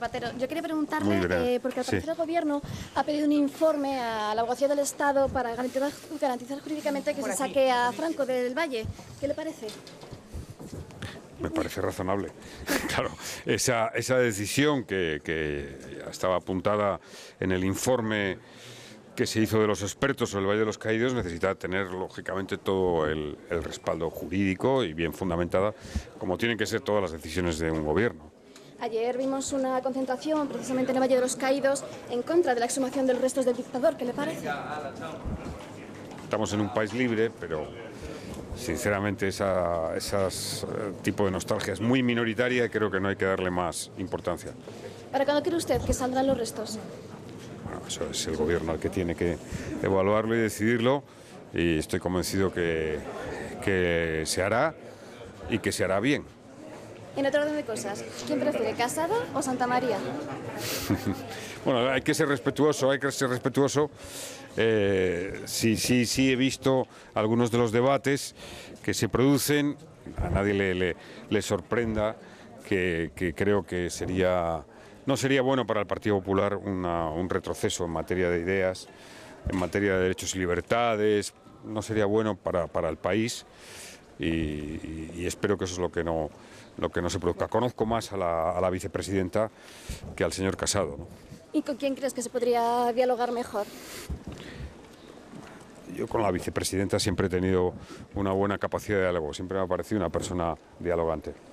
Zapatero, yo quería preguntarle, porque al parecer el Gobierno ha pedido un informe a la Abogacía del Estado para garantizar jurídicamente que se saque a Franco del Valle. ¿Qué le parece? Me parece razonable. Claro, esa decisión que estaba apuntada en el informe que se hizo de los expertos sobre el Valle de los Caídos necesita tener, lógicamente, todo el respaldo jurídico y bien fundamentada, como tienen que ser todas las decisiones de un gobierno. Ayer vimos una concentración precisamente en el Valle de los Caídos en contra de la exhumación de los restos del dictador. ¿Qué le parece? Estamos en un país libre, pero sinceramente esas tipo de nostalgia es muy minoritaria y creo que no hay que darle más importancia. ¿Para cuándo cree usted que saldrán los restos? Bueno, eso es el Gobierno el que tiene que evaluarlo y decidirlo, y estoy convencido que se hará y que se hará bien. En otro orden de cosas, ¿quién prefiere, Casado o Santa María? Bueno, hay que ser respetuoso, sí he visto algunos de los debates que se producen. A nadie le sorprenda que creo que no sería bueno para el Partido Popular un retroceso en materia de ideas, en materia de derechos y libertades. No sería bueno para el país. Y espero que eso es lo que no se produzca. Conozco más a la vicepresidenta que al señor Casado, ¿no? ¿Y con quién crees que se podría dialogar mejor? Yo con la vicepresidenta siempre he tenido una buena capacidad de diálogo, siempre me ha parecido una persona dialogante.